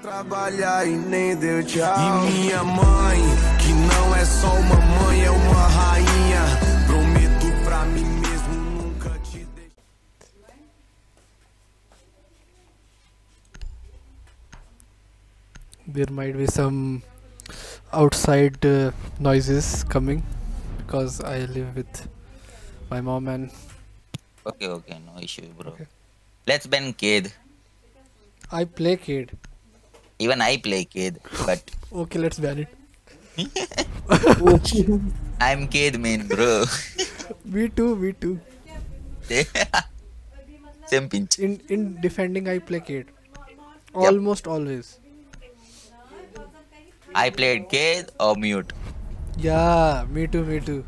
Trabalhar e nem deu tchau. E minha mãe, que não é só uma mãe, é uma rainha. Prometo pra mim mesmo nunca te deixar. There might be some outside noises coming because I live with my mom and. Okay, no issue, bro. Okay. Let's ban Kade. I play Kade. Even I play Kade, but okay, let's ban it. I'm Kade main, bro. Me too. Same pinch. In defending, I play Kade. Almost always. I played Kade or Mute. Yeah, me too.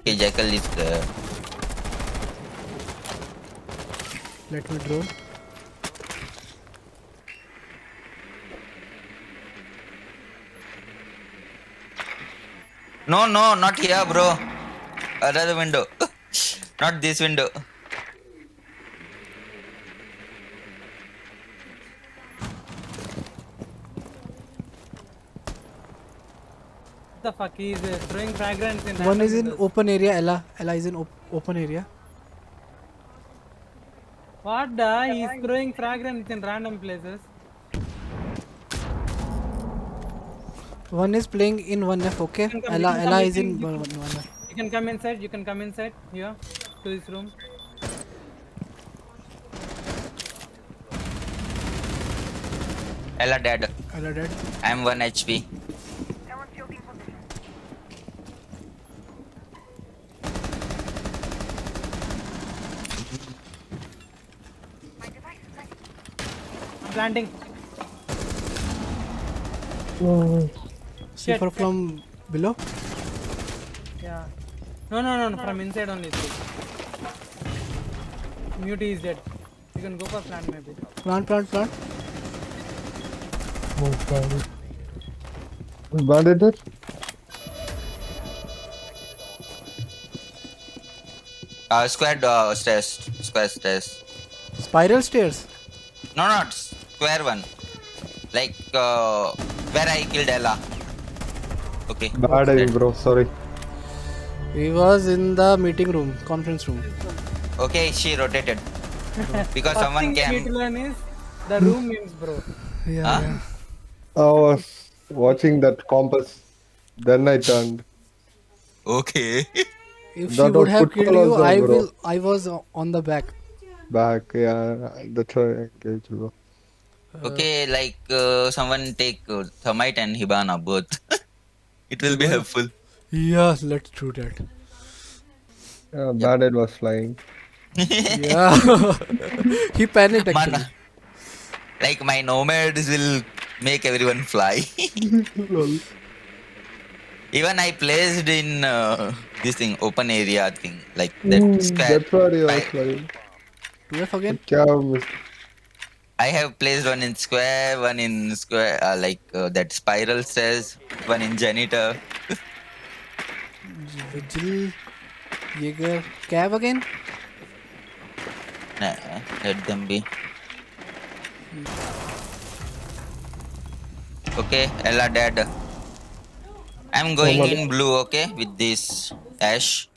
Okay, Jekyll is there. Let me draw. No, not here, bro. Another window. Not this window. The fuck, he is throwing fragrance in. One is in open area, Ella. Ella is in open area. What the? He is throwing fragrance in random places. One is playing in 1F, okay? Ella is in 1F. You can come inside here to this room. Ella dead. I'm 1 HP. I'm planting. Whoa. Sniper from below? Yeah. No, from inside only. Mute is dead. You can go for plant maybe. Plant. Oh, Bandit. Is Bandit dead? Square stairs. Spiral stairs? No, not square one. Like, where I killed Ella. Okay. Bad aim, bro. Sorry. He was in the meeting room, conference room. Okay, she rotated because someone came. The room means, bro. Yeah. Huh? I was watching that compass. Then I turned. Okay. If she would have killed you, also, I was on the back. Yeah. That's why I killed you, bro. Okay, like someone take Thermite and Hibana both. It will be helpful. Yeah, let's do that. Yeah, Bandit was flying. Yeah. He panicked actually. Like my nomads will make everyone fly. Even I placed in this thing, open area thing. Like that square. That's where you are flying. Do you forget? I have placed one in square, that spiral says, one in janitor. Vigil, Jaeger, cab again? Nah, let them be. Okay, Ella dead. I'm going in blue, okay, with this Ash.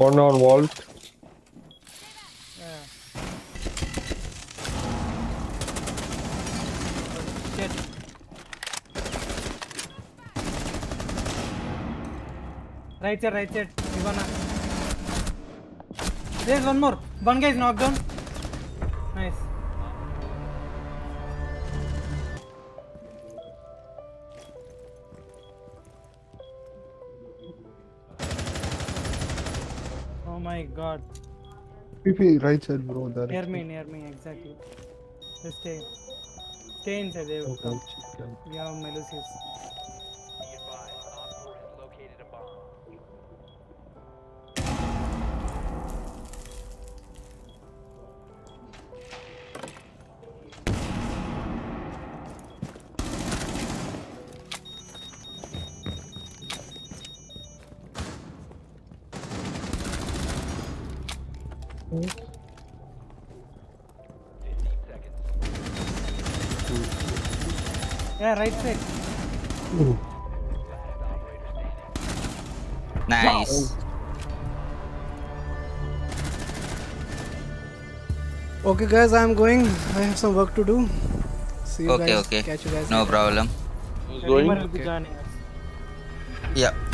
One on vault. Yeah. Shit. Right side. Hibana. There's one more. One guy is knocked down. Nice. My god. PP right side, bro. Near me, exactly. Just stay inside there. Okay. We have Melusis. Yeah, right side. Ooh. Nice. Wow. Okay, guys, I'm going. I have some work to do. See you guys. Catch you guys. No problem. Who's going? Okay. Yeah.